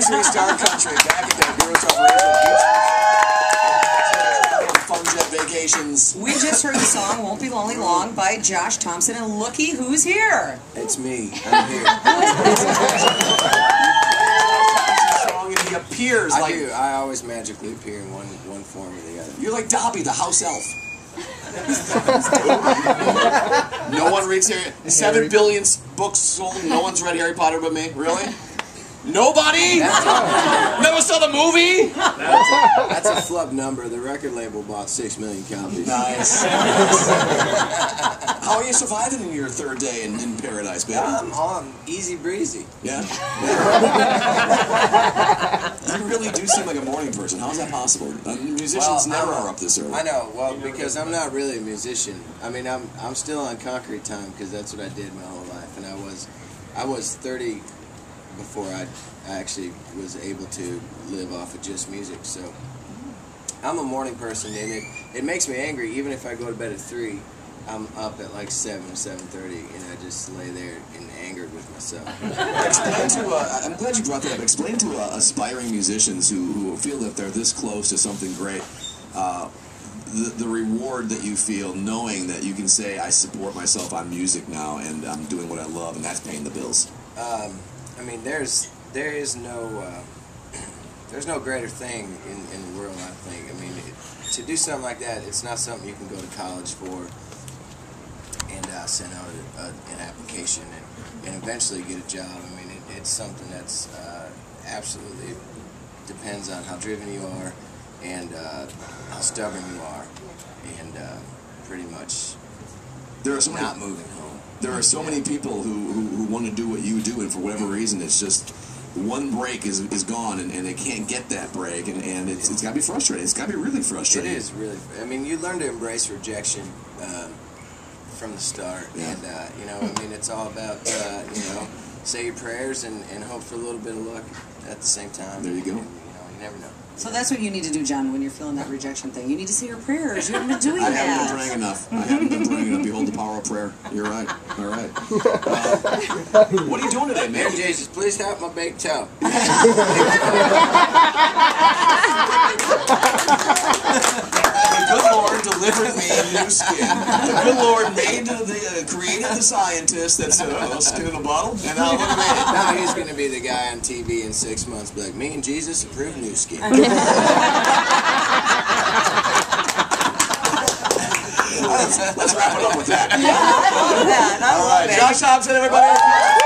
96.3 Star Country back at that Heroes Operation. Fun Jet Vacations. We just heard the song Won't Be Lonely Long by Josh Thompson, and looky who's here. It's me. I'm here. He appears like... I always magically appear in one form or the other. You're like Dobby, the house elf. No one reads Harry. 7 billion books sold. No one's read Harry Potter but me. Really? Nobody? Never saw the movie? That's a flub number. The record label bought 6 million copies. Nice. How are you surviving in your third day in paradise, baby? I'm on easy breezy. Yeah? You really do seem like a morning person. How is that possible? Musicians never are up this early. I know. Well, because I'm not really a musician. I mean, I'm still on concrete time because that's what I did my whole life. And I was 30... before I actually was able to live off of just music. So I'm a morning person, and it makes me angry. Even if I go to bed at 3, I'm up at like 7, 7:30, and I just lay there and angered with myself. I'm glad you brought that up. Explain to aspiring musicians who feel that they're this close to something great, the reward that you feel knowing that you can say, I support myself on music now, and I'm doing what I love, and that's paying the bills. I mean, there's no greater thing in the world, I think. I mean, to do something like that, it's not something you can go to college for and send out an application and eventually get a job. I mean, it's something that's absolutely depends on how driven you are and how stubborn you are, and pretty much not moving home. There are so many people who want to do what you do, and for whatever reason, it's just one break is gone, and they can't get that break, and it's got to be frustrating. It's got to be really frustrating. It is really. I mean, you learn to embrace rejection from the start, and you know, I mean, it's all about you know, say your prayers and hope for a little bit of luck at the same time. There you go. And, you know, you never know. So that's what you need to do, John, when you're feeling that rejection thing. You need to say your prayers. You haven't been doing that. I haven't been praying enough. I haven't been praying enough. Behold the power of prayer. You're right. All right. What are you doing today, man? Jesus, please help my big toe. The good Lord delivered me a new skin. The good Lord created the scientist that's a skin in a bottle. And now he's going to be the guy on TV in 6 months. Be like, me and Jesus approved new skin. Let's wrap it up with that. Yeah, I love that. All right, Josh Thompson, everybody.